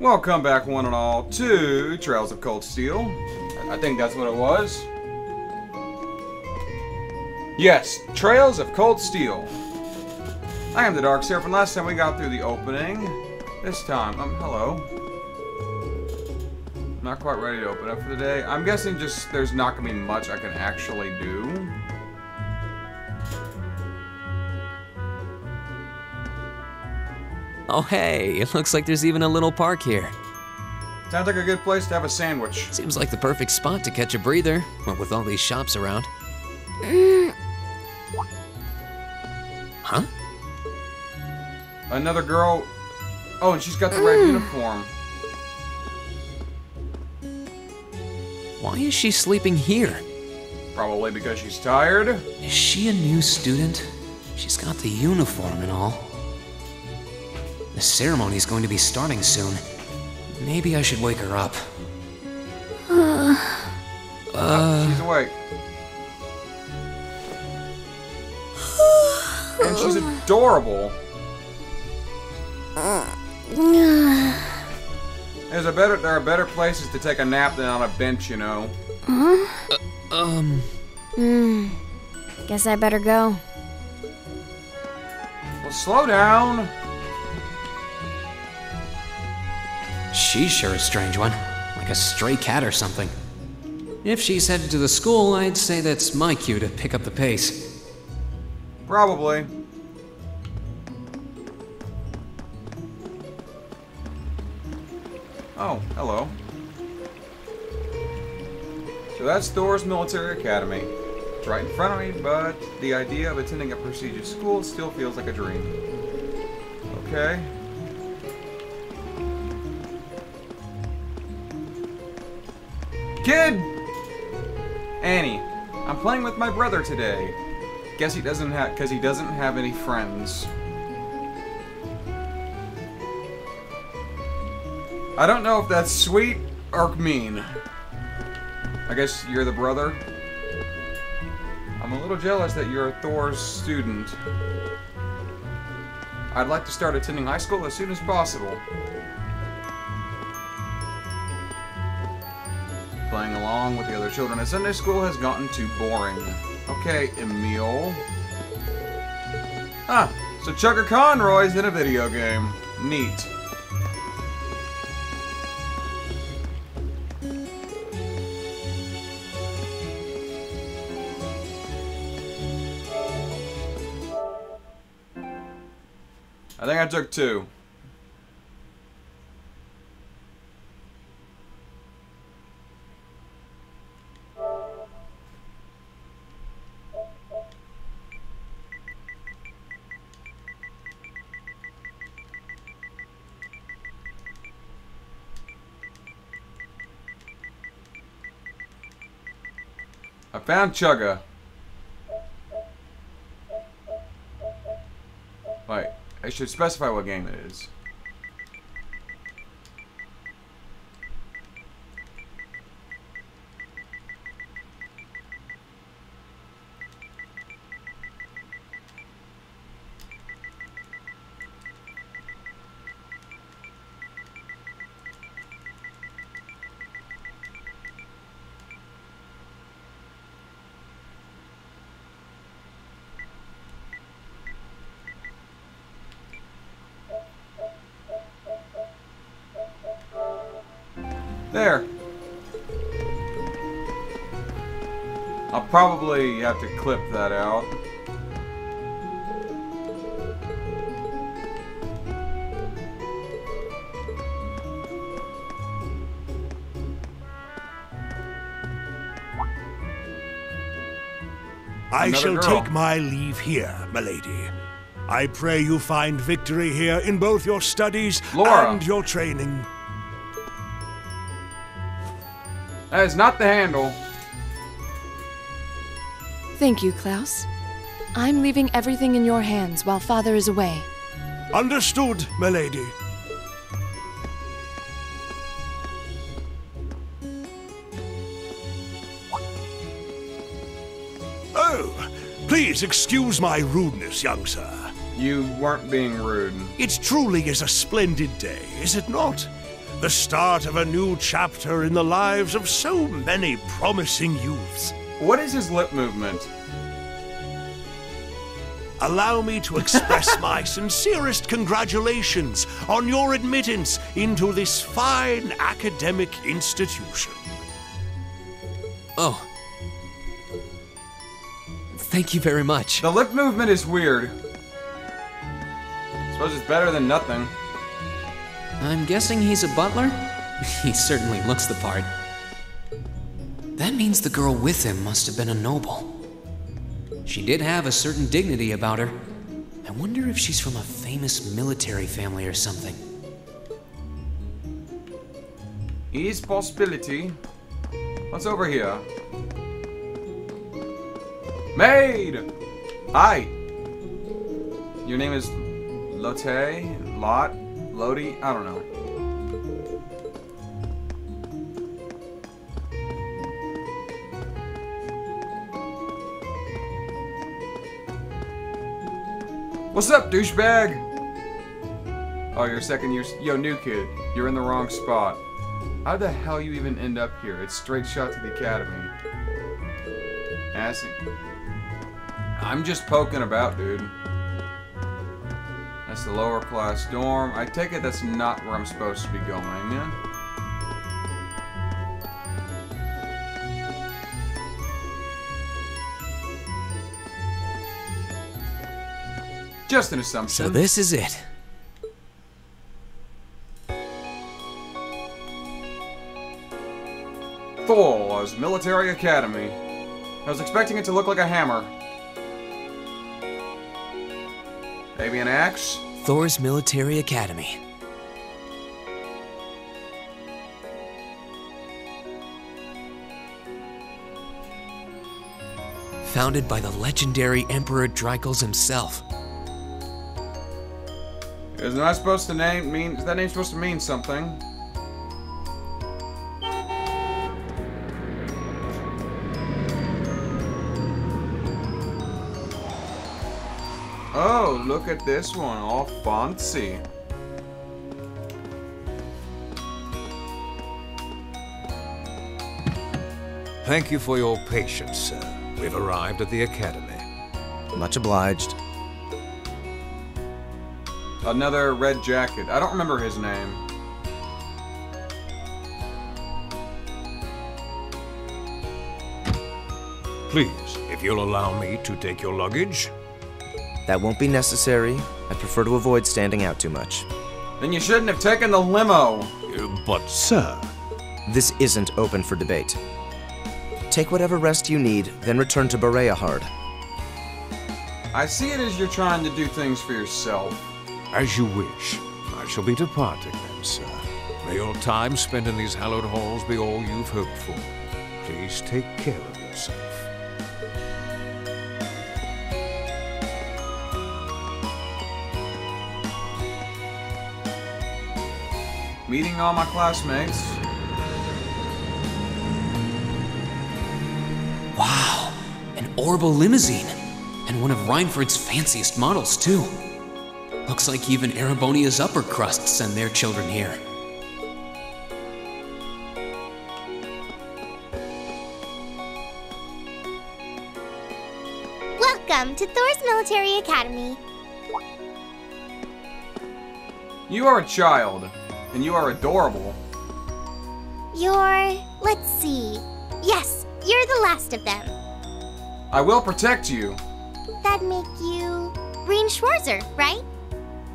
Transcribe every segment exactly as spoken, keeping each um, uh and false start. Welcome back, one and all, to Trails of Cold Steel. I think that's what it was. Yes, Trails of Cold Steel. I am the Dark Serpent. Last time we got through the opening. This time, um, hello. Not quite ready to open up for the day. I'm guessing just there's not going to be much I can actually do. Oh hey, it looks like there's even a little park here. Sounds like a good place to have a sandwich. Seems like the perfect spot to catch a breather, or with all these shops around. Mm. Huh? Another girl. Oh, and she's got the mm. red uniform. Why is she sleeping here? Probably because she's tired. Is she a new student? She's got the uniform and all. The ceremony's going to be starting soon. Maybe I should wake her up. Uh, oh, she's awake. And she's adorable. There's a better, there are better places to take a nap than on a bench, you know. Huh? Uh, um. Hmm. Guess I better go. Well, slow down. She's sure a strange one, like a stray cat or something. If she's headed to the school, I'd say that's my cue to pick up the pace. Probably. Oh, hello. So that's Thor's Military Academy. It's right in front of me, but the idea of attending a prestigious school still feels like a dream. Okay. Kid! Annie, I'm playing with my brother today. Guess he doesn't have, cause he doesn't have any friends. I don't know if that's sweet or mean. I guess you're the brother. I'm a little jealous that you're a Thor's student. I'd like to start attending high school as soon as possible. Playing along with the other children at Sunday school has gotten too boring. Okay, Emil. Ah, so Chugger Conroy's in a video game. Neat. I think I took two. Found Chugga. Wait, I should specify what game it is. There. I'll probably have to clip that out. I Another shall girl. take my leave here, milady. I pray you find victory here in both your studies Laura. and your training. That is not the handle. Thank you, Klaus. I'm leaving everything in your hands while Father is away. Understood, milady. Oh, please excuse my rudeness, young sir. You weren't being rude. It truly is a splendid day, is it not? the start of a new chapter in the lives of so many promising youths. What is his lip movement? Allow me to express my sincerest congratulations on your admittance into this fine academic institution. Oh. Thank you very much. The lip movement is weird. I suppose it's better than nothing. I'm guessing he's a butler? He certainly looks the part. That means the girl with him must have been a noble. She did have a certain dignity about her. I wonder if she's from a famous military family or something. Is possibility. What's over here? Maid! Hi! Your name is Lotte? Lot? Lodi? I don't know. What's up, douchebag? Oh, you're second year. Yo, new kid. You're in the wrong spot. How the hell you even end up here? It's straight shot to the academy. Ass. I'm just poking about, dude. That's the lower class dorm. I take it that's not where I'm supposed to be going, man. Just an assumption. So this is it. Thor's Military Academy. I was expecting it to look like a hammer. Maybe an axe? Thor's Military Academy. Founded by the legendary Emperor Drykuls himself. Isn't that supposed to name mean? Is that name supposed to mean something? Oh, look at this one, all fancy. Thank you for your patience, sir. We've arrived at the academy. Much obliged. Another red jacket. I don't remember his name. Please, if you'll allow me to take your luggage. That won't be necessary. I prefer to avoid standing out too much. Then you shouldn't have taken the limo. Uh, but, sir... This isn't open for debate. Take whatever rest you need, then return to Bereahard. I see it as you're trying to do things for yourself. As you wish. I shall be departing then, sir. May your time spent in these hallowed halls be all you've hoped for. Please take care of yourself. Meeting all my classmates. Wow, an orbal limousine. And one of Reinford's fanciest models, too. Looks like even Erebonia's upper crust send their children here. Welcome to Thor's Military Academy. You are a child, and you are adorable. You're... let's see... Yes, you're the last of them. I will protect you. That'd make you... Rean Schwarzer, right?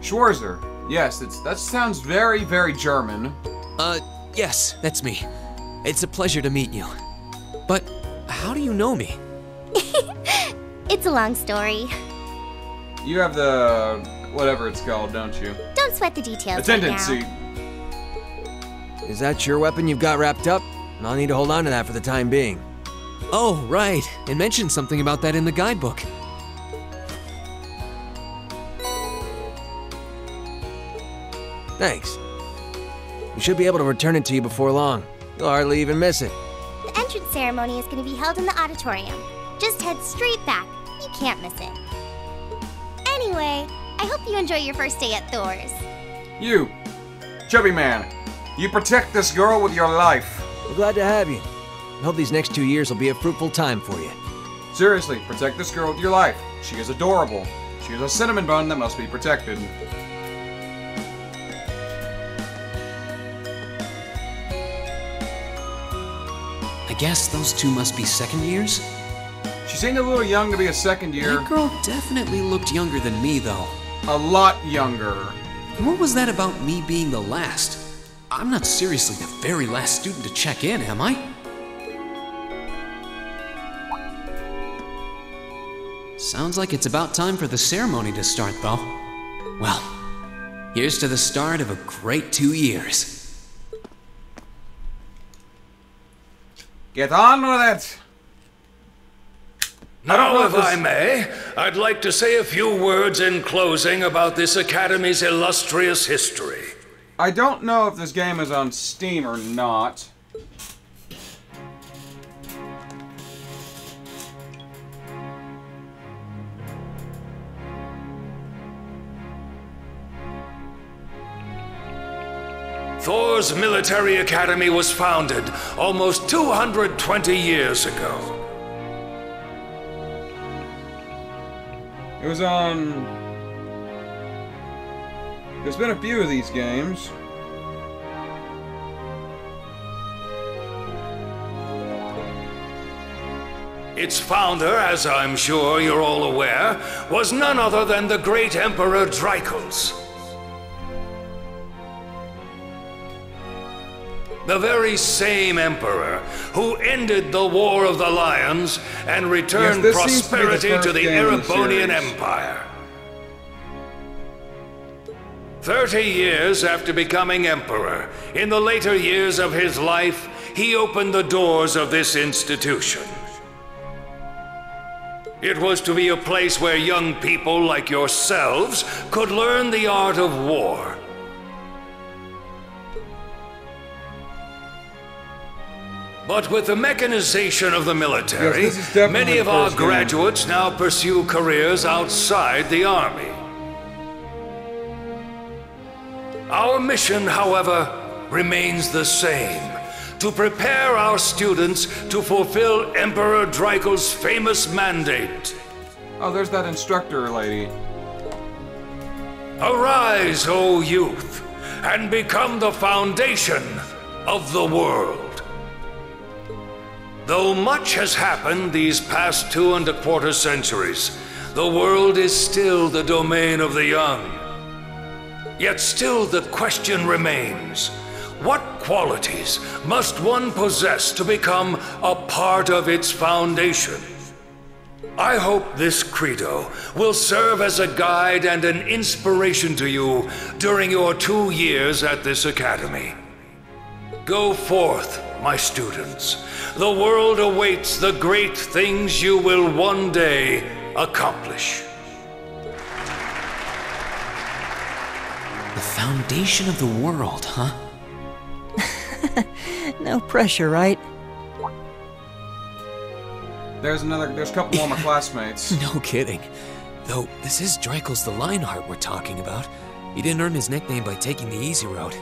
Schwarzer. Yes, it's, that sounds very, very German. Uh, yes, that's me. It's a pleasure to meet you. But how do you know me? It's a long story. You have the... whatever it's called, don't you? Don't sweat the details right now. Attendance. Is that your weapon you've got wrapped up? And I'll need to hold on to that for the time being. Oh, right. It mentioned something about that in the guidebook. Thanks. We should be able to return it to you before long. You'll hardly even miss it. The entrance ceremony is going to be held in the auditorium. Just head straight back. You can't miss it. Anyway, I hope you enjoy your first day at Thor's. You, chubby man. You protect this girl with your life. We're glad to have you. I hope these next two years will be a fruitful time for you. Seriously, protect this girl with your life. She is adorable. She is a cinnamon bun that must be protected. I guess those two must be second years? She seemed a little young to be a second year. That girl definitely looked younger than me, though. A lot younger. What was that about me being the last? I'm not seriously the very last student to check in, am I? Sounds like it's about time for the ceremony to start, though. Well, here's to the start of a great two years. Get on with it! Now, if I may, I'd like to say a few words in closing about this Academy's illustrious history. I don't know if this game is on Steam or not. Thor's Military Academy was founded almost two hundred twenty years ago. It was on... There's been a few of these games. Its founder, as I'm sure you're all aware, was none other than the great Emperor Drykuls. The very same Emperor who ended the War of the Lions and returned yes, prosperity to the, to the Erebonian Empire. Thirty years after becoming Emperor, in the later years of his life, he opened the doors of this institution. It was to be a place where young people like yourselves could learn the art of war. But with the mechanization of the military, yes, many of our graduates game. now pursue careers outside the army. Our mission, however, remains the same. To prepare our students to fulfill Emperor Drykuls' famous mandate. Oh, there's that instructor lady. Arise, O youth, and become the foundation of the world. Though much has happened these past two and a quarter centuries, the world is still the domain of the young. Yet still the question remains, what qualities must one possess to become a part of its foundation? I hope this credo will serve as a guide and an inspiration to you during your two years at this academy. Go forth, my students. The world awaits the great things you will one day accomplish. The foundation of the world, huh? No pressure, right? There's another, there's a couple more of my classmates. No kidding. Though, this is Draykos the Lionheart we're talking about. He didn't earn his nickname by taking the easy road.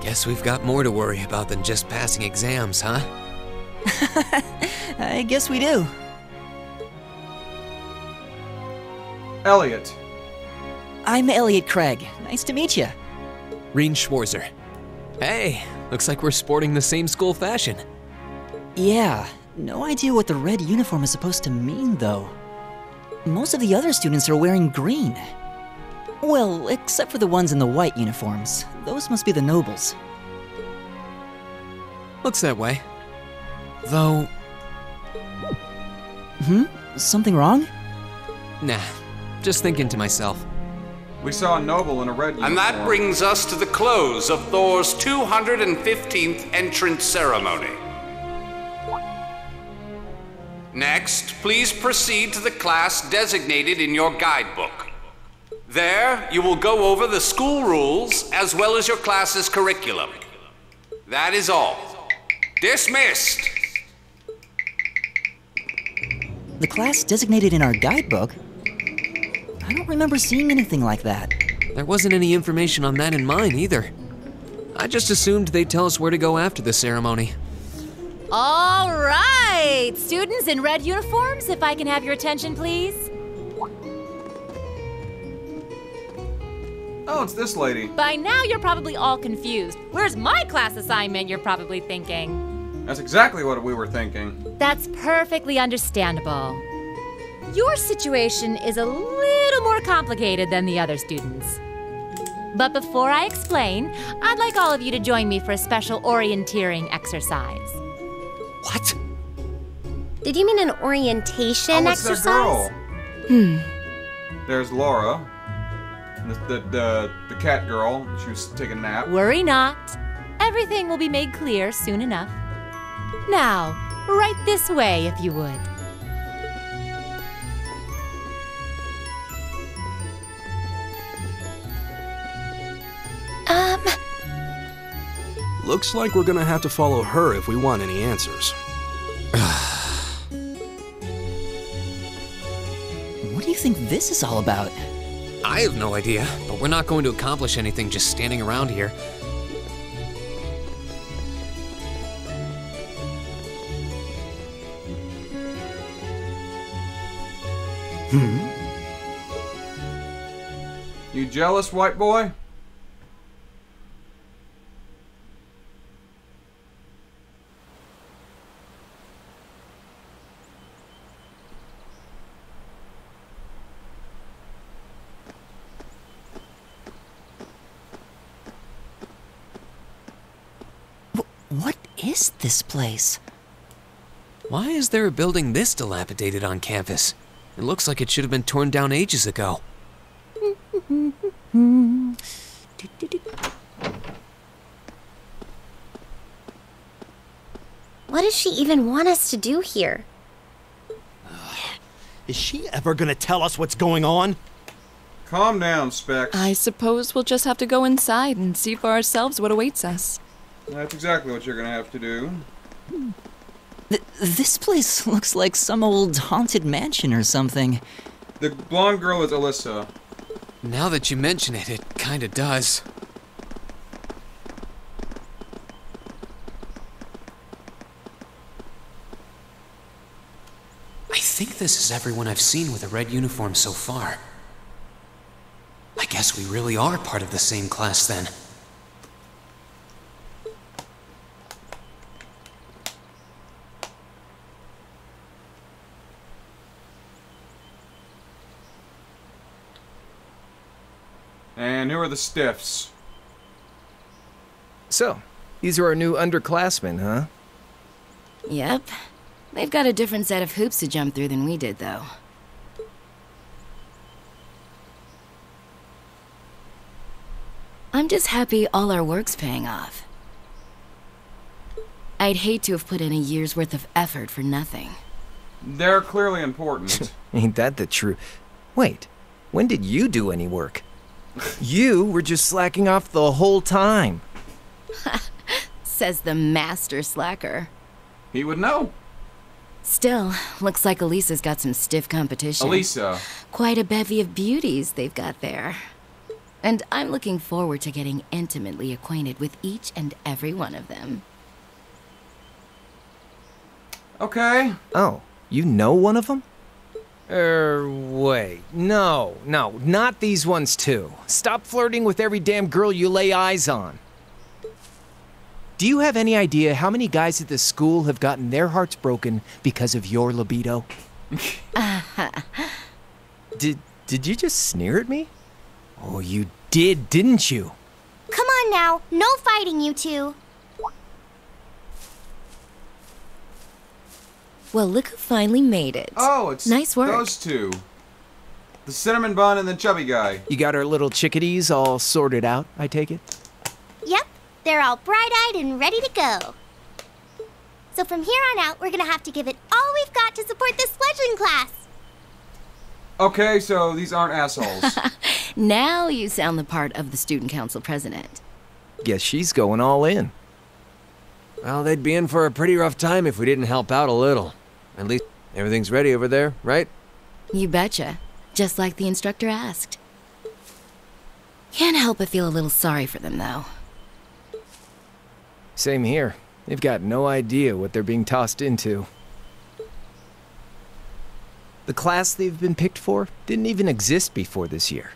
Guess we've got more to worry about than just passing exams, huh? I guess we do. Elliot. I'm Elliot Craig. Nice to meet you. Rean Schwarzer. Hey, looks like we're sporting the same school fashion. Yeah, no idea what the red uniform is supposed to mean, though. Most of the other students are wearing green. Well, except for the ones in the white uniforms. Those must be the nobles. Looks that way. Though... Hmm? Something wrong? Nah, just thinking to myself. We saw a noble in a red uniform. And that brings us to the close of Thor's two hundred fifteenth entrance ceremony. Next, please proceed to the class designated in your guidebook. There, you will go over the school rules, as well as your class's curriculum. That is all. Dismissed! The class designated in our guidebook? I don't remember seeing anything like that. There wasn't any information on that in mine, either. I just assumed they'd tell us where to go after the ceremony. All right! Students in red uniforms, if I can have your attention, please. Oh, it's this lady. By now, you're probably all confused. Where's my class assignment, you're probably thinking. That's exactly what we were thinking. That's perfectly understandable. Your situation is a little more complicated than the other students. But before I explain, I'd like all of you to join me for a special orienteering exercise. What? Did you mean an orientation oh, exercise? That girl? Hmm. There's Laura. The, the, the cat girl, she was taking a nap. Worry not. Everything will be made clear soon enough. Now, right this way, if you would. Um... Looks like we're gonna have to follow her if we want any answers. What do you think this is all about? I have no idea, but we're not going to accomplish anything just standing around here. Hmm? You jealous, white boy? This place. Why is there a building this dilapidated on campus? It looks like it should have been torn down ages ago. What does she even want us to do here? Uh, is she ever gonna tell us what's going on? Calm down, Specs. I suppose we'll just have to go inside and see for ourselves what awaits us. That's exactly what you're gonna have to do. Th this place looks like some old haunted mansion or something. The blonde girl is Alyssa. Now that you mention it, it kinda does. I think this is everyone I've seen with a red uniform so far. I guess we really are part of the same class then. And who are the stiffs? So, these are our new underclassmen, huh? Yep. They've got a different set of hoops to jump through than we did, though. I'm just happy all our work's paying off. I'd hate to have put in a year's worth of effort for nothing. They're clearly important. Ain't that the truth? Wait, when did you do any work? You were just slacking off the whole time. Says the master slacker. He would know. Still, looks like Elisa's got some stiff competition. Elisa. Quite a bevy of beauties they've got there. And I'm looking forward to getting intimately acquainted with each and every one of them. Okay. Oh, you know one of them? Er, wait. No, no, not these ones, too. Stop flirting with every damn girl you lay eyes on. Do you have any idea how many guys at this school have gotten their hearts broken because of your libido? did, did you just sneer at me? Oh, you did, didn't you? Come on now, no fighting, you two. Well, look who finally made it. Oh, it's nice work. Those two. The cinnamon bun and the chubby guy. You got our little chickadees all sorted out, I take it? Yep. They're all bright-eyed and ready to go. So from here on out, we're going to have to give it all we've got to support this fledgling class. Okay, so these aren't assholes. Now you sound the part of the student council president. Guess she's going all in. Well, they'd be in for a pretty rough time if we didn't help out a little. At least everything's ready over there, right? You betcha. Just like the instructor asked. Can't help but feel a little sorry for them, though. Same here. They've got no idea what they're being tossed into. The class they've been picked for didn't even exist before this year.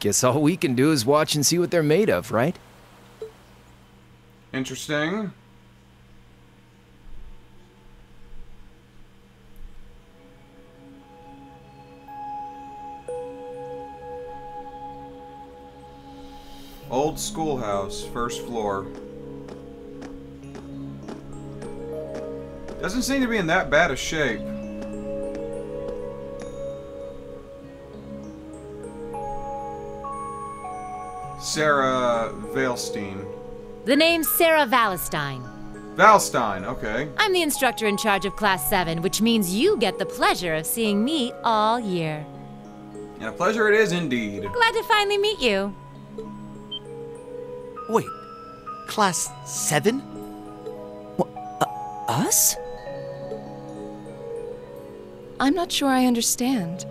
Guess all we can do is watch and see what they're made of, right? Interesting. Old schoolhouse, first floor. Doesn't seem to be in that bad a shape. Sara Valestein. The name's Sara Valestein. Valestein, okay. I'm the instructor in charge of Class seven, which means you get the pleasure of seeing me all year. And a pleasure it is indeed. Glad to finally meet you. Wait, Class seven? What, uh, us? I'm not sure I understand.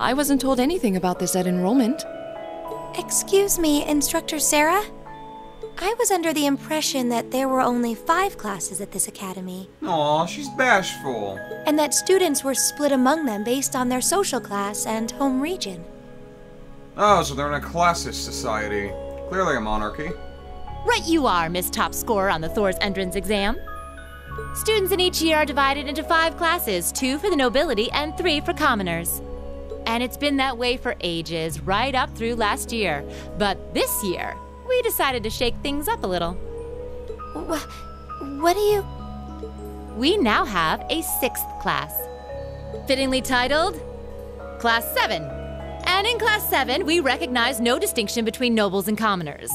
I wasn't told anything about this at enrollment. Excuse me, Instructor Sara? I was under the impression that there were only five classes at this academy. Aw, she's bashful. And that students were split among them based on their social class and home region. Oh, so they're in a classist society. Clearly a monarchy. Right you are, Miss Top Scorer on the Thor's entrance exam. Students in each year are divided into five classes, two for the nobility and three for commoners. And it's been that way for ages, right up through last year. But this year, we decided to shake things up a little. Wh what do you... We now have a sixth class. Fittingly titled, Class seven. And in Class seven, we recognize no distinction between nobles and commoners.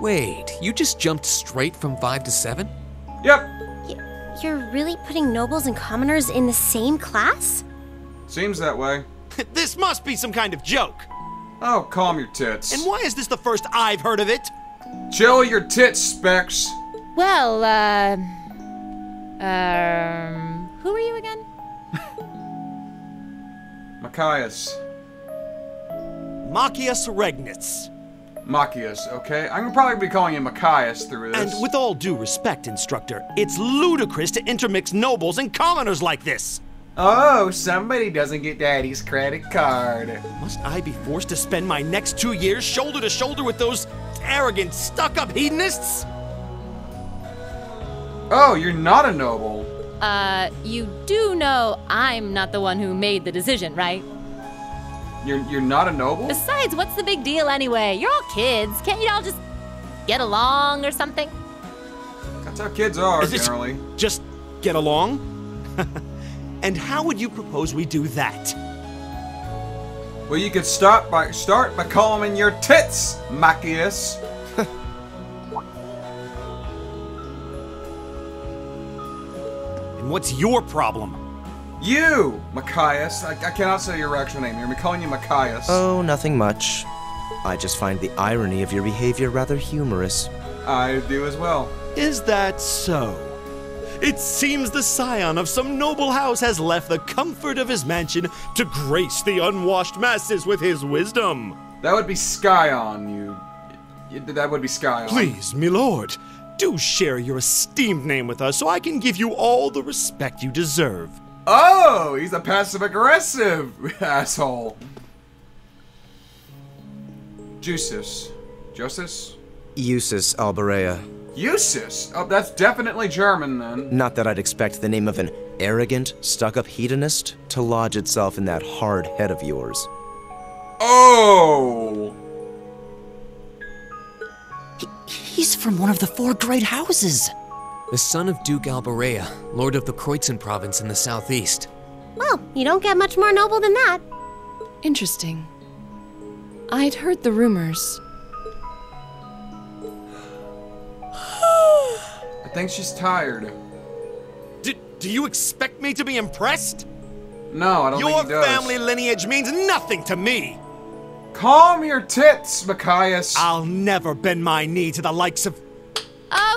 Wait, you just jumped straight from five to seven? Yep. Y- you're really putting nobles and commoners in the same class? Seems that way. This must be some kind of joke. Oh, calm your tits. And why is this the first I've heard of it? Chill your tits, Specs. Well, uh... Um... who are you again? Machias. Machias Regnitz. Machias, okay. I'm gonna probably be calling you Machias through this. And with all due respect, Instructor, it's ludicrous to intermix nobles and commoners like this. Oh, somebody doesn't get Daddy's credit card. Must I be forced to spend my next two years shoulder to shoulder with those arrogant, stuck-up hedonists? Oh, you're not a noble. Uh, you do know I'm not the one who made the decision, right? You're, you're not a noble? Besides, what's the big deal anyway? You're all kids. Can't you all just get along or something? That's how kids are, Is generally. Just get along? And how would you propose we do that? Well, you could start by start by calming your tits, Machias. And what's your problem? You, Machias. I, I cannot say your actual name. You're calling you Machias. Oh, nothing much. I just find the irony of your behavior rather humorous. I do as well. Is that so? It seems the scion of some noble house has left the comfort of his mansion to grace the unwashed masses with his wisdom. That would be Scion, you... That would be Scion. Please, milord, do share your esteemed name with us so I can give you all the respect you deserve. Oh, he's a passive-aggressive asshole. Eusis. Eusis? Eusis Albarea. Eusis? Oh, that's definitely German, then. Not that I'd expect the name of an arrogant, stuck-up hedonist to lodge itself in that hard head of yours. Oh! He, he's from one of the four great houses! The son of Duke Albarea, lord of the Kreutzen province in the southeast. Well, you don't get much more noble than that. Interesting. I'd heard the rumors. I think she's tired. Do, do you expect me to be impressed? No, I don't Your think he does. Your family lineage means nothing to me! Calm your tits, Machias. I'll never bend my knee to the likes of...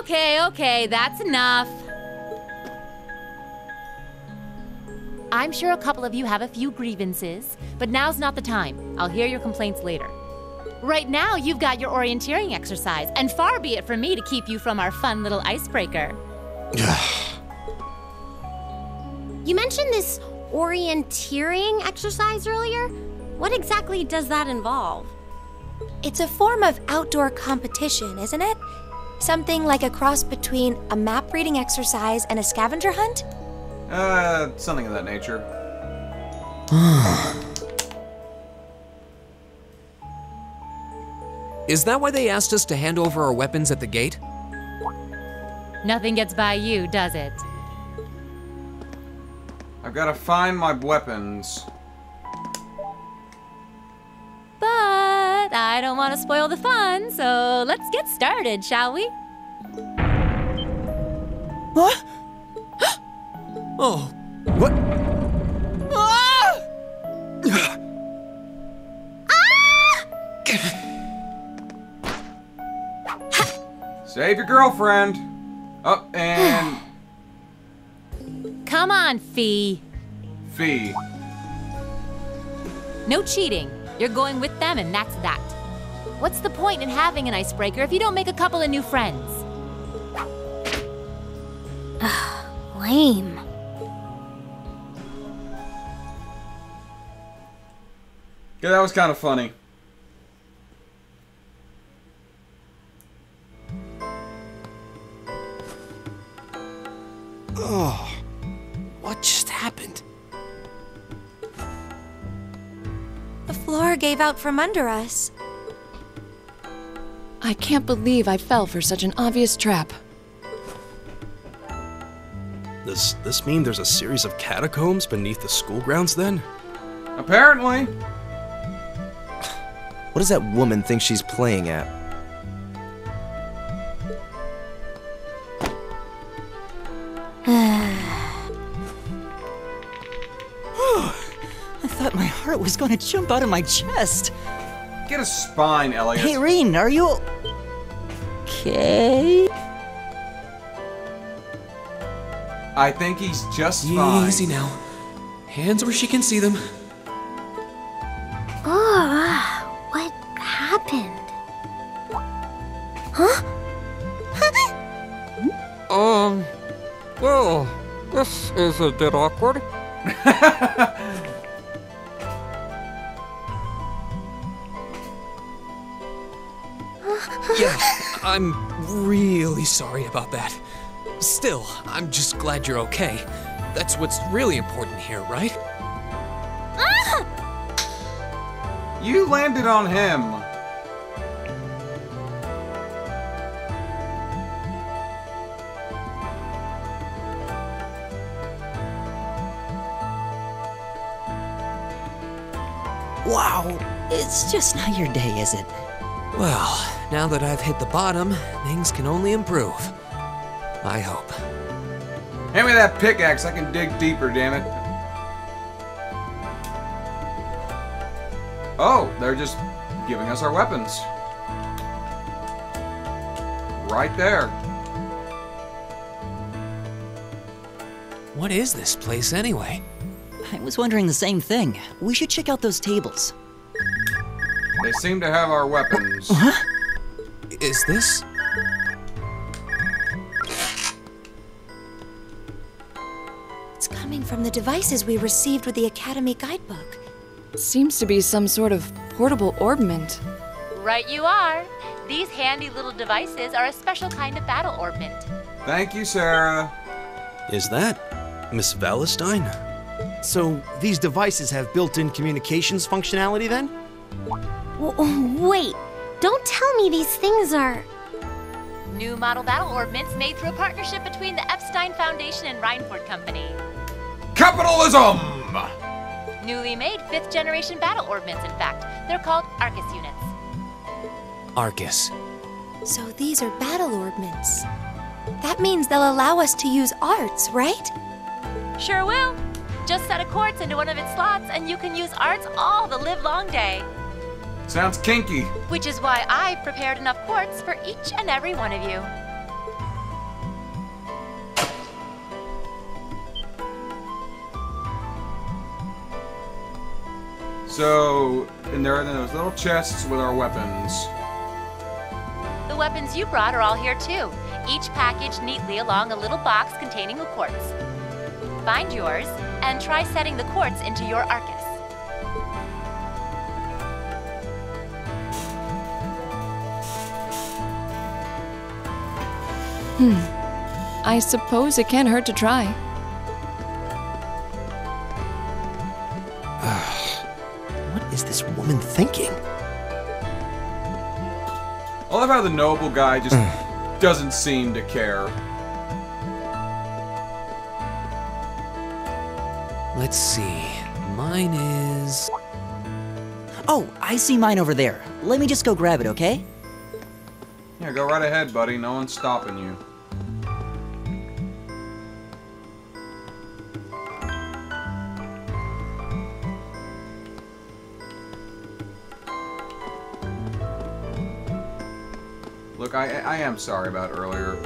Okay, okay, that's enough. I'm sure a couple of you have a few grievances, but now's not the time. I'll hear your complaints later. Right now, you've got your orienteering exercise, and far be it from me to keep you from our fun little icebreaker. You mentioned this orienteering exercise earlier. What exactly does that involve? It's a form of outdoor competition, isn't it? Something like a cross between a map-reading exercise and a scavenger hunt? Uh, something of that nature. Is that why they asked us to hand over our weapons at the gate? Nothing gets by you, does it? I've got to find my weapons. But I don't want to spoil the fun, so let's get started, shall we? What? Oh, what? Ah! Ah! Save your girlfriend. Up and... Come on, Fee. Fee. No cheating. You're going with them, and that's that. What's the point in having an icebreaker if you don't make a couple of new friends? Ugh, lame. Yeah, that was kind of funny. Ugh. What just happened? The floor gave out from under us. I can't believe I fell for such an obvious trap. Does this mean there's a series of catacombs beneath the school grounds then? Apparently. What does that woman think she's playing at? Was going to jump out of my chest. Get a spine, Elliot. Hey, Rean, are you okay? I think he's just fine. Easy now. Hands where she can see them. Ah, oh, what happened? Huh? um. Well, this is a bit awkward. Yeah, I'm really sorry about that. Still, I'm just glad you're okay. That's what's really important here, right? Ah! You landed on him. Wow, it's just not your day, is it? Well, now that I've hit the bottom, things can only improve. I hope. Hand me that pickaxe, I can dig deeper, damn it. Oh, they're just giving us our weapons. Right there. What is this place anyway? I was wondering the same thing. We should check out those tables. They seem to have our weapons. Huh? Is this? It's coming from the devices we received with the Academy guidebook. Seems to be some sort of portable orbment. Right you are. These handy little devices are a special kind of battle orbment. Thank you, Sara. Is that Miss Valestein? So these devices have built-in communications functionality then? Wait, don't tell me these things are... New model battle orbments made through a partnership between the Epstein Foundation and Reinford Company. Capitalism! Newly made fifth generation battle orbments, in fact. They're called Arcus units. Arcus. So these are battle orbments. That means they'll allow us to use arts, right? Sure will. Just set a quartz into one of its slots and you can use arts all the live long day. Sounds kinky. Which is why I prepared enough quartz for each and every one of you. So, and there are those little chests with our weapons. The weapons you brought are all here too, each packaged neatly along a little box containing a quartz. Find yours, and try setting the quartz into your Arcus. Hmm. I suppose it can't hurt to try. What is this woman thinking? I love how the noble guy just doesn't seem to care. Let's see. Mine is... Oh, I see mine over there. Let me just go grab it, okay? Yeah, go right ahead, buddy. No one's stopping you. Look, I, I am sorry about earlier.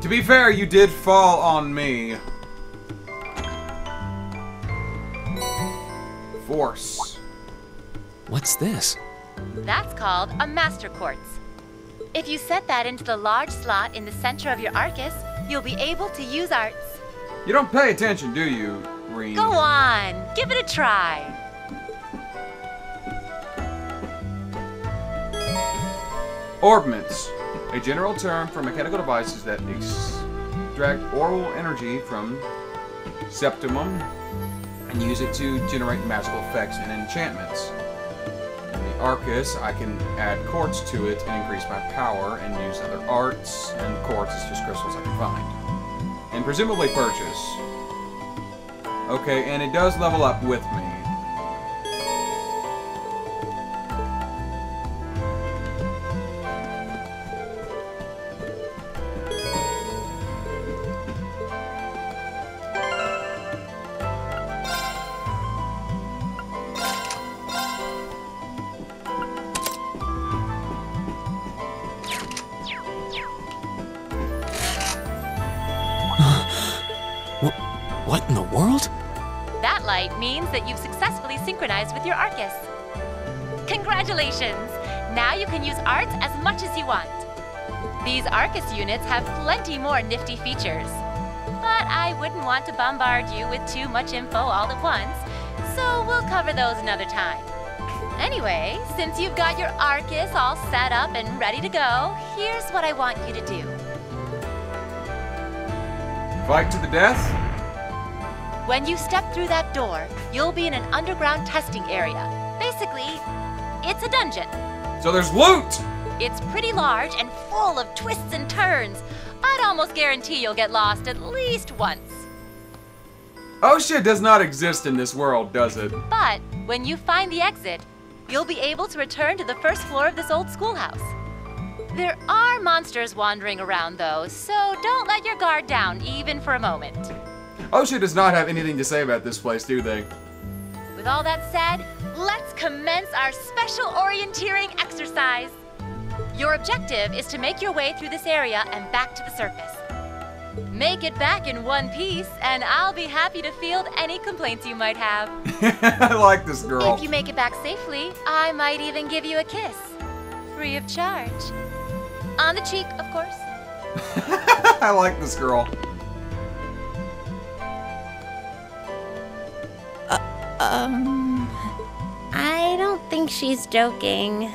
To be fair, you did fall on me. Force. What's this? That's called a master quartz. If you set that into the large slot in the center of your Arcus, you'll be able to use arts. You don't pay attention, do you, Rean? Go on, give it a try. Orbments. A general term for mechanical devices that extract oral energy from Septimum and use it to generate magical effects and enchantments. In the Arcus, I can add quartz to it and increase my power and use other arts, and quartz is just crystals I can find. And presumably purchase. Okay, and it does level up with me. That you've successfully synchronized with your Arcus. Congratulations! Now you can use arts as much as you want. These Arcus units have plenty more nifty features, but I wouldn't want to bombard you with too much info all at once, so we'll cover those another time. Anyway, since you've got your Arcus all set up and ready to go, here's what I want you to do. Fight to the death? When you step through that door, you'll be in an underground testing area. Basically, it's a dungeon. So there's loot! It's pretty large and full of twists and turns. I'd almost guarantee you'll get lost at least once. OSHA does not exist in this world, does it? But when you find the exit, you'll be able to return to the first floor of this old schoolhouse. There are monsters wandering around, though, so don't let your guard down even for a moment. OSHA does not have anything to say about this place, do they? With all that said, let's commence our special orienteering exercise. Your objective is to make your way through this area and back to the surface. Make it back in one piece, and I'll be happy to field any complaints you might have. I like this girl. If you make it back safely, I might even give you a kiss. Free of charge. On the cheek, of course. I like this girl. Um, I don't think she's joking.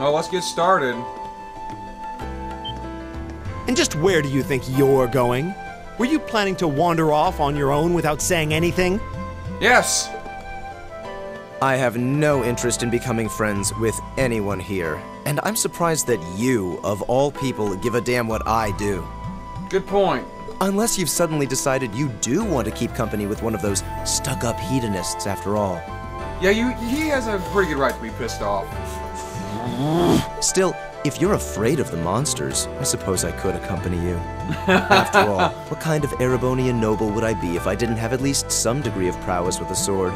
Well, let's get started. And just where do you think you're going? Were you planning to wander off on your own without saying anything? Yes. I have no interest in becoming friends with anyone here, and I'm surprised that you, of all people, give a damn what I do. Good point. Unless you've suddenly decided you do want to keep company with one of those stuck-up hedonists after all. Yeah, you, he has a pretty good right to be pissed off. Still, if you're afraid of the monsters, I suppose I could accompany you. After all, what kind of Erebonian noble would I be if I didn't have at least some degree of prowess with a sword?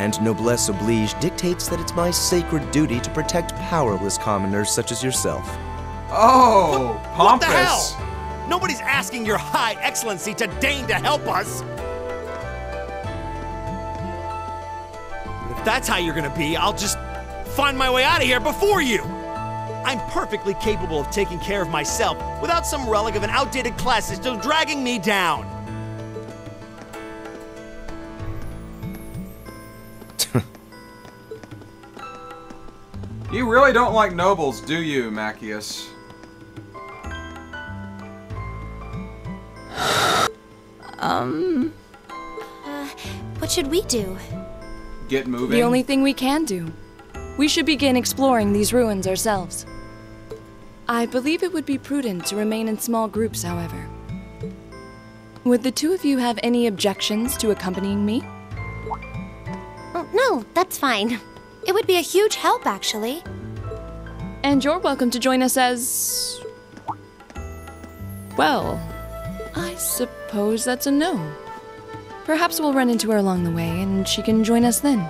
And noblesse oblige dictates that it's my sacred duty to protect powerless commoners such as yourself. Oh, what, pompous. What the hell? Nobody's asking your High Excellency to deign to help us. But if that's how you're gonna be, I'll just find my way out of here before you. I'm perfectly capable of taking care of myself without some relic of an outdated class system dragging me down. You really don't like nobles, do you, Machias? Um... Uh, what should we do? Get moving. The only thing we can do. We should begin exploring these ruins ourselves. I believe it would be prudent to remain in small groups, however. Would the two of you have any objections to accompanying me? Well, no, that's fine. It would be a huge help, actually. And you're welcome to join us as... Well, I suppose that's a no. Perhaps we'll run into her along the way, and she can join us then.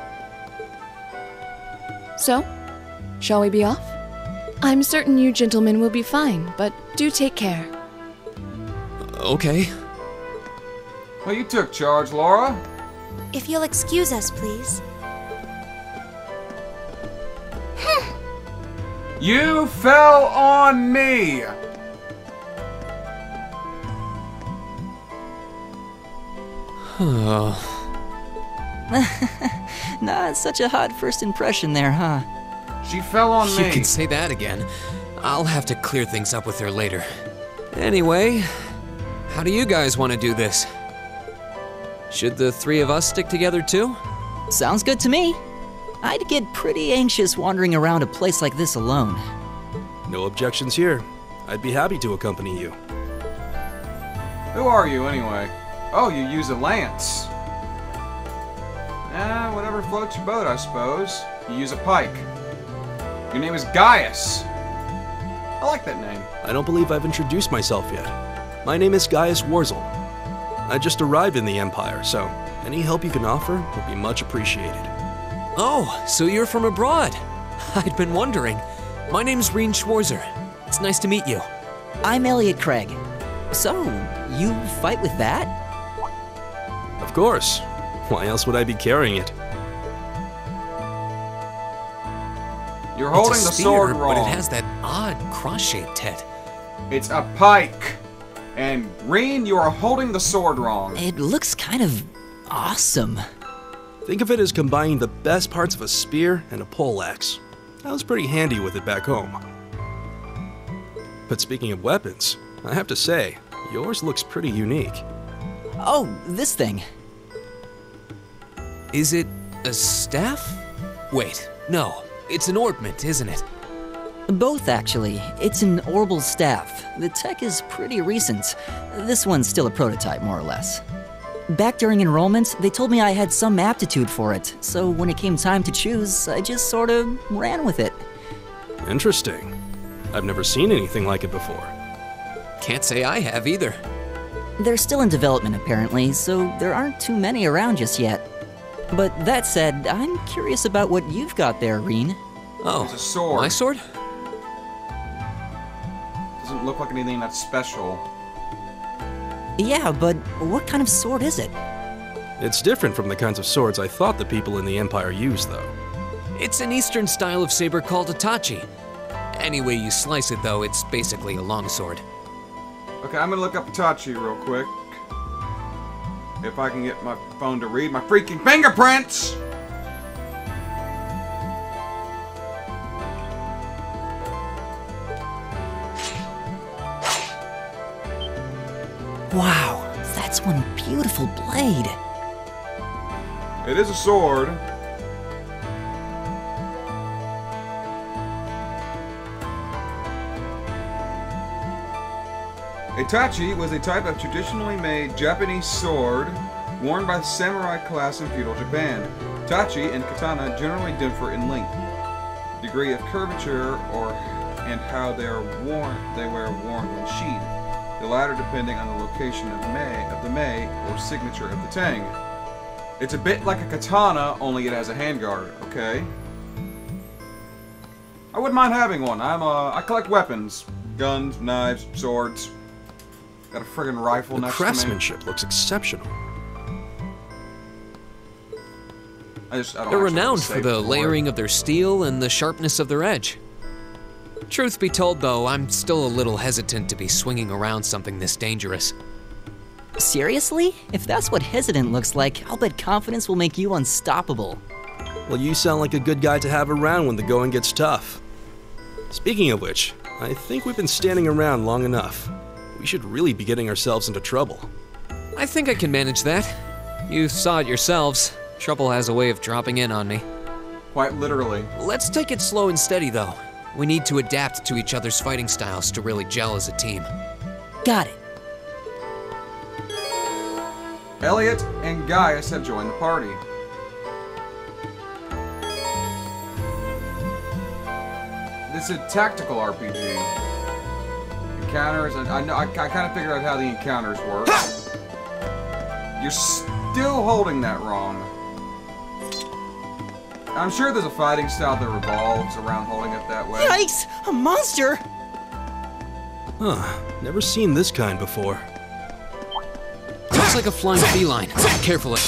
So, shall we be off? I'm certain you gentlemen will be fine, but do take care. Okay. Well, you took charge, Laura. If you'll excuse us, please. You fell on me! Nah, it's such a hot first impression there, huh? She fell on me. You can say that again. I'll have to clear things up with her later. Anyway, how do you guys want to do this? Should the three of us stick together too? Sounds good to me. I'd get pretty anxious wandering around a place like this alone. No objections here. I'd be happy to accompany you. Who are you, anyway? Oh, you use a lance. Eh, whatever floats your boat, I suppose. You use a pike. Your name is Gaius. I like that name. I don't believe I've introduced myself yet. My name is Gaius Worzel. I just arrived in the Empire, so any help you can offer would be much appreciated. Oh, so you're from abroad. I'd been wondering. My name's Rean Schwarzer. It's nice to meet you. I'm Elliot Craig. So, you fight with that? Of course. Why else would I be carrying it? You're holding it's a spear, the sword wrong. But it has that odd cross-shaped head. It's a pike. And Rean, you are holding the sword wrong. It looks kind of awesome. Think of it as combining the best parts of a spear and a poleaxe. I was pretty handy with it back home. But speaking of weapons, I have to say, yours looks pretty unique. Oh, this thing. Is it a staff? Wait, no. It's an orbment, isn't it? Both, actually. It's an orbal staff. The tech is pretty recent. This one's still a prototype, more or less. Back during enrollment, they told me I had some aptitude for it, so when it came time to choose, I just sort of ran with it. Interesting. I've never seen anything like it before. Can't say I have either. They're still in development, apparently, so there aren't too many around just yet. But that said, I'm curious about what you've got there, Rean. Oh, it's a sword. My sword? Doesn't look like anything that's special. Yeah, but what kind of sword is it? It's different from the kinds of swords I thought the people in the Empire used, though. It's an Eastern style of saber called a tachi. Any way you slice it, though, it's basically a longsword. Okay, I'm gonna look up tachi real quick. If I can get my phone to read my freaking fingerprints! Wow, that's one beautiful blade. It is a sword. A tachi was a type of traditionally made Japanese sword worn by the samurai class in feudal Japan. Tachi and katana generally differ in length, degree of curvature, or and how they are worn. They were worn when sheathed. The latter depending on the location of may of the may or signature of the tang. It's a bit like a katana, only it has a handguard. Okay. I wouldn't mind having one. I'm uh, I collect weapons. guns, knives, swords. Got a friggin' rifle the next to me. The craftsmanship looks exceptional. I just, I don't They're renowned for the layering of their steel and the sharpness of their edge. Truth be told, though, I'm still a little hesitant to be swinging around something this dangerous. Seriously? If that's what hesitant looks like, I'll bet confidence will make you unstoppable. Well, you sound like a good guy to have around when the going gets tough. Speaking of which, I think we've been standing around long enough. We should really be getting ourselves into trouble. I think I can manage that. You saw it yourselves. Trouble has a way of dropping in on me. Quite literally. Let's take it slow and steady, though. We need to adapt to each other's fighting styles to really gel as a team. Got it. Elliot and Gaius have joined the party. This is a tactical R P G. Encounters, and I know I, I kind of figured out how the encounters work. You're still holding that wrong. I'm sure there's a fighting style that revolves around holding it that way. Yikes! A monster! Huh. Never seen this kind before. Looks like a flying feline. Carefully.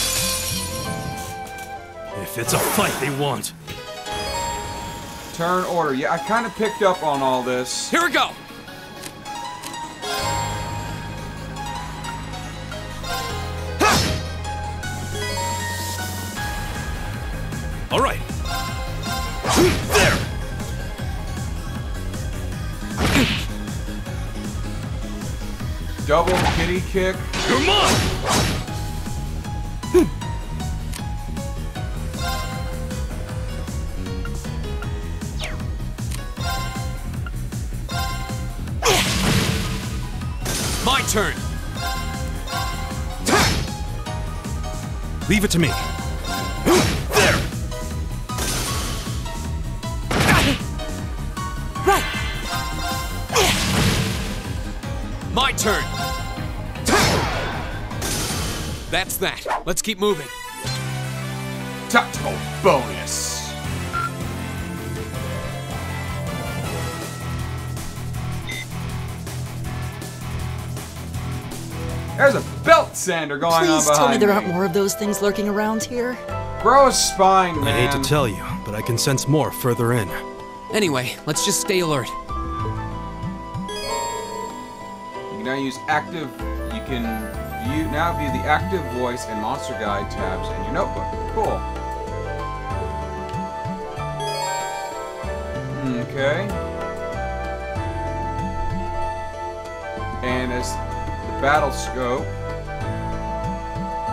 If it's a fight they want. Turn order. Yeah, I kind of picked up on all this. Here we go! All right. There. Double kitty kick. Come on. My turn. Leave it to me. Turn. That's that. Let's keep moving. Tactical bonus. There's a belt sander going Please on behind me. Please tell me there aren't more of those things lurking around here. Grow a spine, man. I hate to tell you, but I can sense more further in. Anyway, let's just stay alert. Now use active, you can view, now view the active voice and monster guide tabs in your notebook. Cool. Okay. And it's the battle scope.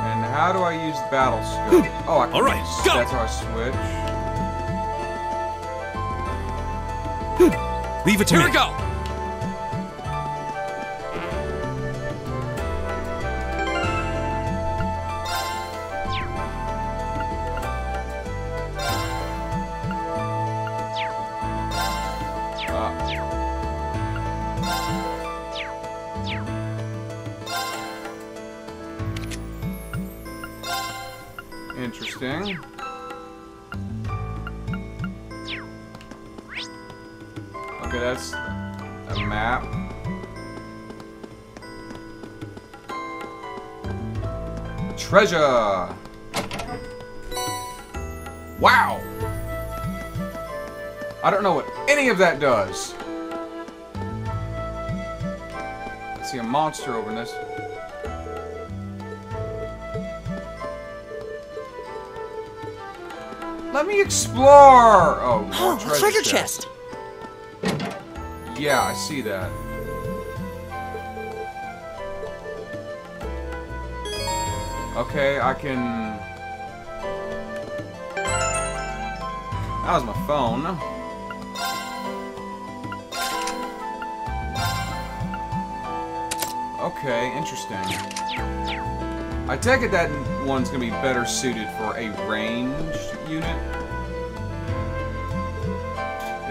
And how do I use the battle scope? Oh, I can All right, use, go. That's how I switch. Leave it to Here me. Here we go. Interesting. Okay, that's a map. Treasure! Wow! I don't know what any of that does. I see a monster over this. Let me explore! Oh, oh treasure, treasure chest. chest! Yeah, I see that. Okay, I can... That was my phone. Okay, interesting. I take it that one's gonna be better suited for a ranged unit.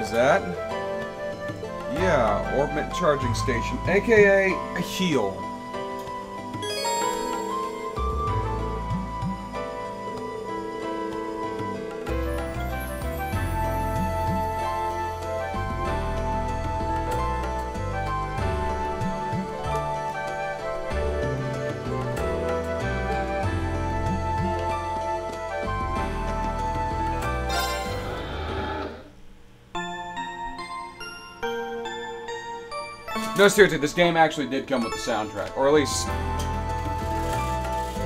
Is that? Yeah, Orbit Charging Station, aka a heal. No, seriously, this game actually did come with the soundtrack, or at least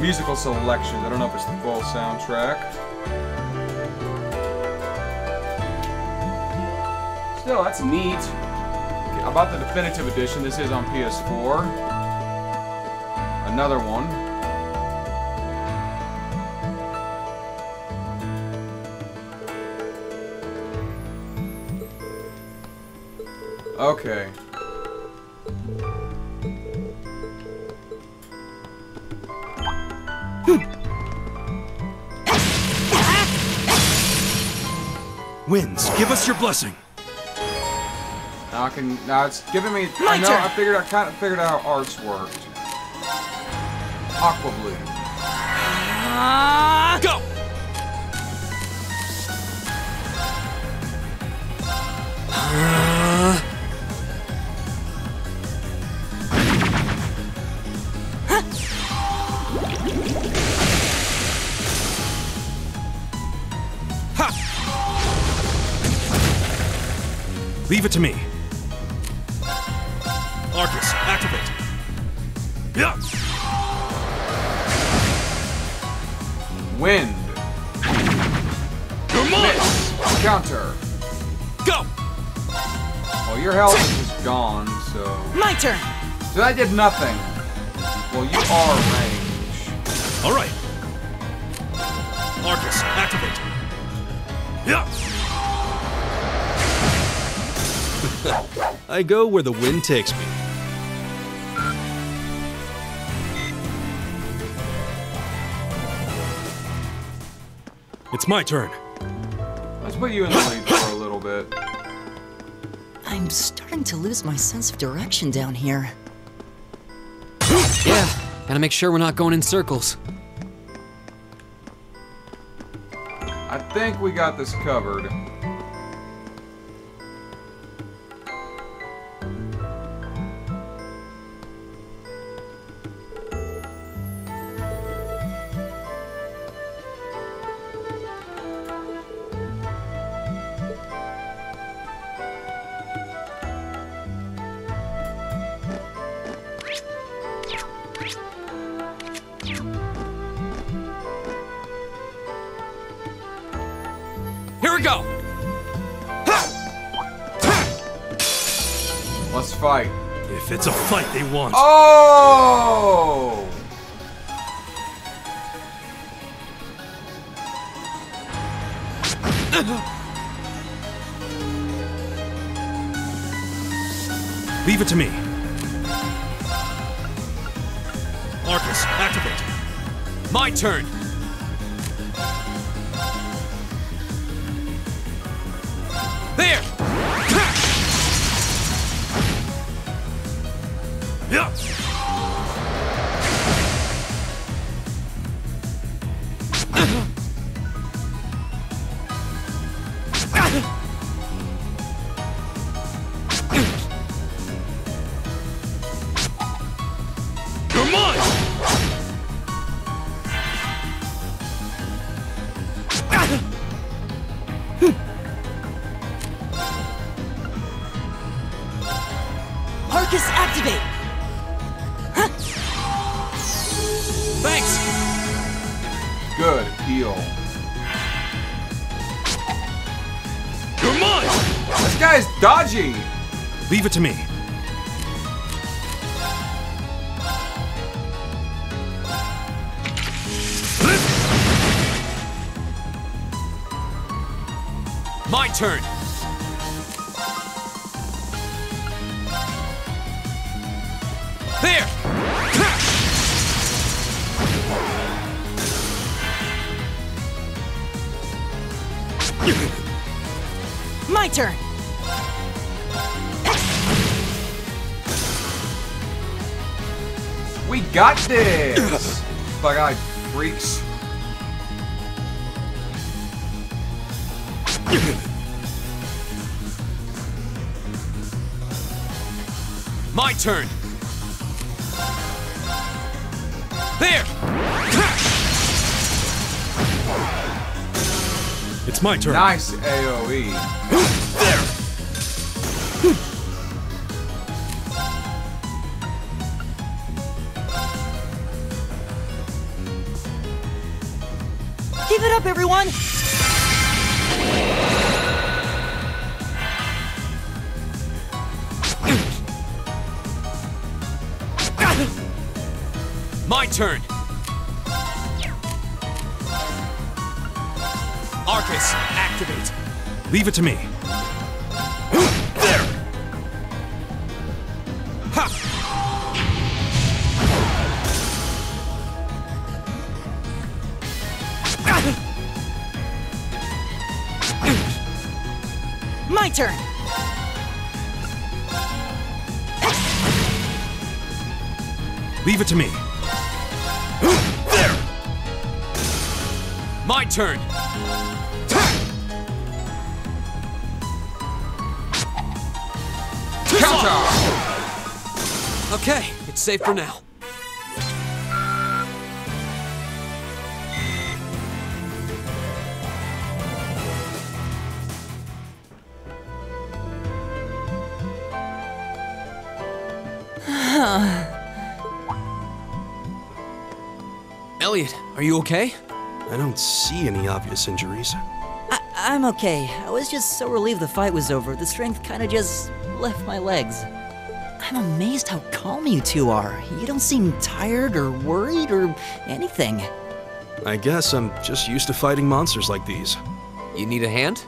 musical selections. I don't know if it's the full soundtrack. Still, that's neat. Okay, about the definitive edition, this is on P S four. Another one. Okay. Winds, give us your blessing. Now I can. Now it's giving me. I know. I figured. I kind of figured out how arcs worked. Aqua blue. Uh, go. Uh, huh. Leave it to me. Arcus, activate. Yeah. Wind. Come on. Miss. Counter. Go. Well, your health is just gone, so. My turn. So that did nothing. Well, you are ranged. All right. Arcus, activate. Yeah. I go where the wind takes me. It's my turn. Let's put you in the lead for a little bit. I'm starting to lose my sense of direction down here. Yeah, gotta make sure we're not going in circles. I think we got this covered. If it's a fight they want. Oh! Leave it to me. Arcus, activate. My turn. Leave it to me. My turn. There. My turn. We got this! Bug eyed freaks. My turn! There! It's my turn. Nice AoE. There! up, everyone! My turn! Arcus, activate! Leave it to me. There! Ha! My turn! Leave it to me. There! My turn! Counter! Okay, it's safe for now. Elliot, are you okay? I don't see any obvious injuries. I I'm okay. I was just so relieved the fight was over. The strength kind of just left my legs. I'm amazed how calm you two are. You don't seem tired or worried or anything. I guess I'm just used to fighting monsters like these. You need a hand?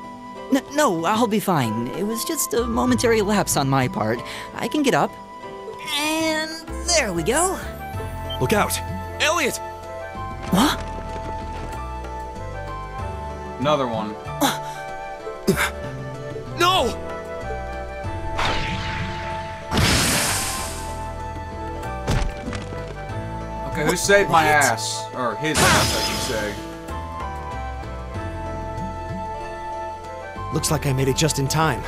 N no, I'll be fine. It was just a momentary lapse on my part. I can get up. And there we go. Look out! Elliot! What? Another one. No! Okay, who what? saved my what? ass? Or his ass, I should say. Looks like I made it just in time.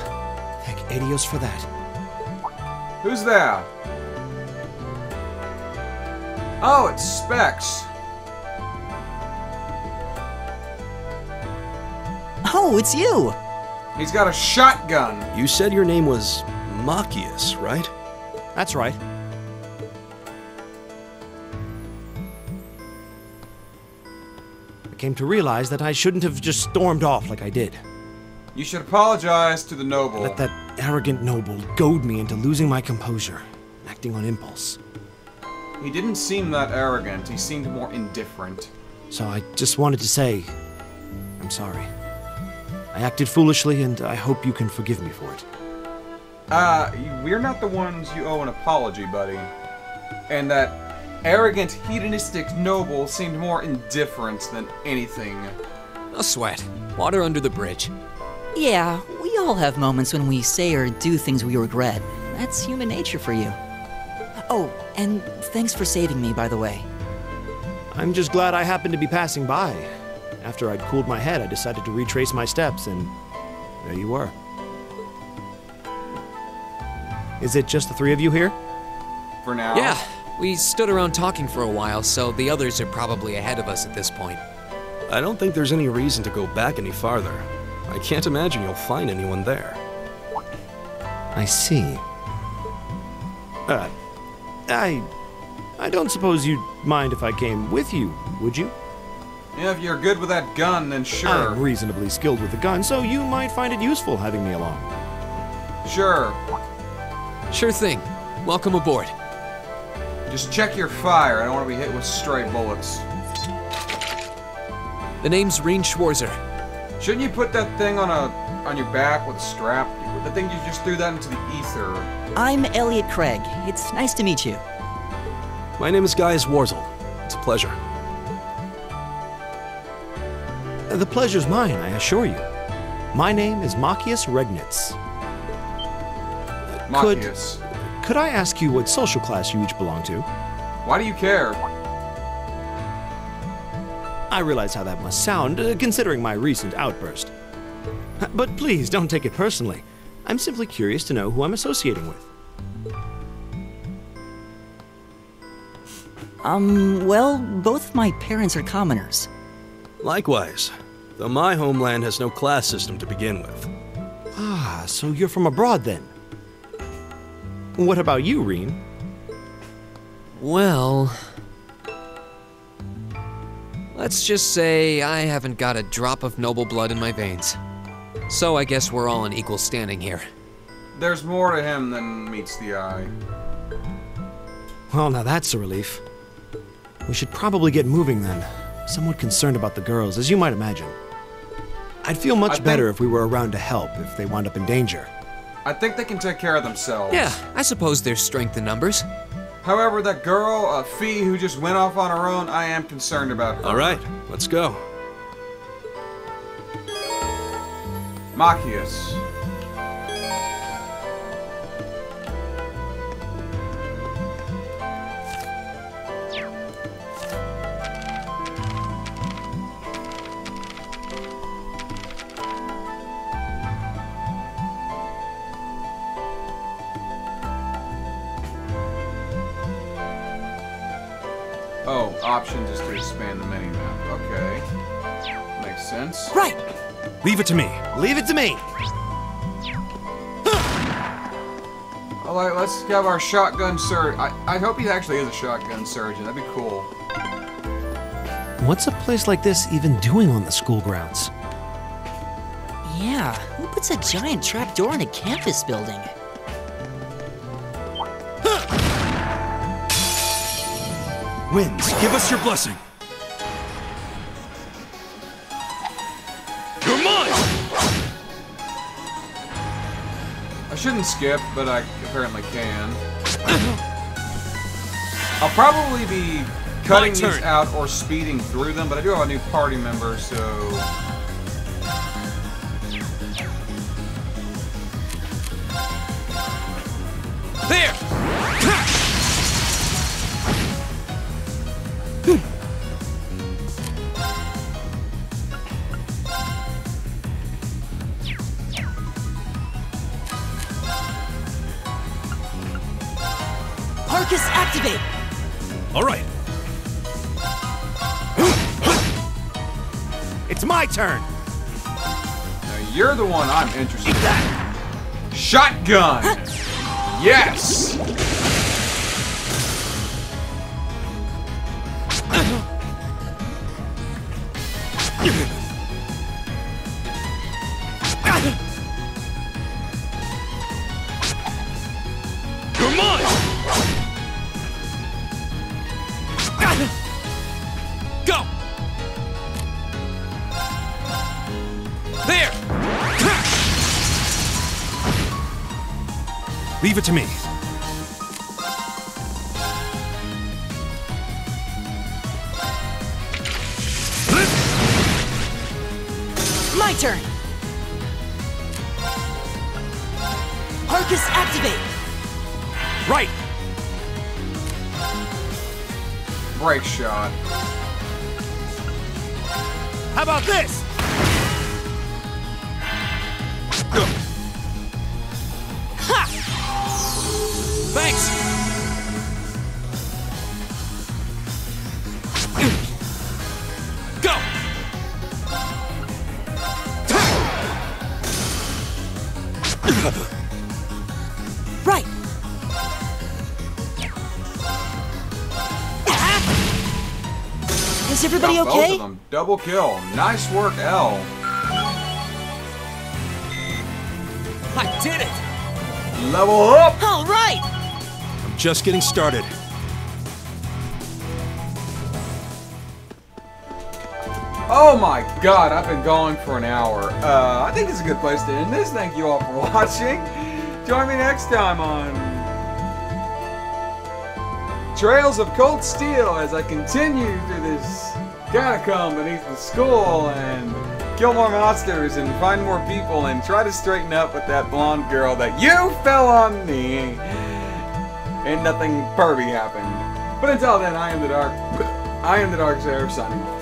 Thank Adios for that. Who's there? Oh, it's Specs. Oh, it's you! He's got a shotgun! You said your name was Machias, right? That's right. I came to realize that I shouldn't have just stormed off like I did. You should apologize to the noble. Let that arrogant noble goad me into losing my composure, acting on impulse. He didn't seem that arrogant, he seemed more indifferent. So I just wanted to say, I'm sorry. I acted foolishly, and I hope you can forgive me for it. Uh, we're not the ones you owe an apology, buddy. And that arrogant, hedonistic noble seemed more indifferent than anything. No sweat. Water under the bridge. Yeah, we all have moments when we say or do things we regret. That's human nature for you. Oh, and thanks for saving me, by the way. I'm just glad I happened to be passing by. After I'd cooled my head, I decided to retrace my steps, and there you were. Is it just the three of you here? For now? Yeah, we stood around talking for a while, so the others are probably ahead of us at this point. I don't think there's any reason to go back any farther. I can't imagine you'll find anyone there. I see. Uh, I... I don't suppose you'd mind if I came with you, would you? Yeah, if you're good with that gun, then sure. I'm reasonably skilled with the gun, so you might find it useful having me along. Sure. Sure thing. Welcome aboard. Just check your fire. I don't want to be hit with stray bullets. The name's Rean Schwarzer. Shouldn't you put that thing on a on your back with a strap? The thing you just threw that into the ether. I'm Elliot Craig. It's nice to meet you. My name is Gaius Worzel. It's a pleasure. The pleasure's mine, I assure you. My name is Machias Regnitz. Machias. Could, could I ask you what social class you each belong to? Why do you care? I realize how that must sound, uh, considering my recent outburst. But please, don't take it personally. I'm simply curious to know who I'm associating with. Um, well, both my parents are commoners. Likewise, though my homeland has no class system to begin with. Ah, so you're from abroad then. What about you, Rean? Well... Let's just say I haven't got a drop of noble blood in my veins. So I guess we're all in equal standing here. There's more to him than meets the eye. Well, now that's a relief. We should probably get moving then. Somewhat concerned about the girls, as you might imagine. I'd feel much better if we were around to help if they wound up in danger. I think they can take care of themselves. Yeah, I suppose there's strength in numbers. However, that girl, uh, Fee, who just went off on her own, I am concerned about her. All right, let's go. Machias. Oh, option just to expand the minimap. Okay. Makes sense. Right! Leave it to me. Leave it to me! Alright, let's have our shotgun surgeon. I, I hope he actually is a shotgun surgeon. That'd be cool. What's a place like this even doing on the school grounds? Yeah, who puts a giant trapdoor in a campus building? Winds, give us your blessing. You're mine! I shouldn't skip, but I apparently can. I'll probably be cutting these out or speeding through them, but I do have a new party member, so... Arcus, activate! Alright. It's my turn! Now you're the one I'm interested in. Shotgun! Yes! Leave it to me. My turn. Arcus, activate. Right. Break shot. How about this? Go. Thanks! Go! Right! Is everybody okay? Both of them. Double kill. Nice work, L. I did it! Level up! All right! Just getting started. Oh my god, I've been going for an hour. Uh, I think this is a good place to end this. Thank you all for watching. Join me next time on Trails of Cold Steel as I continue through this catacomb beneath the school and kill more monsters and find more people and try to straighten up with that blonde girl that you fell on me. And nothing pervy happened. But until then, I am the Dark... I am the Dark Seraph signing off.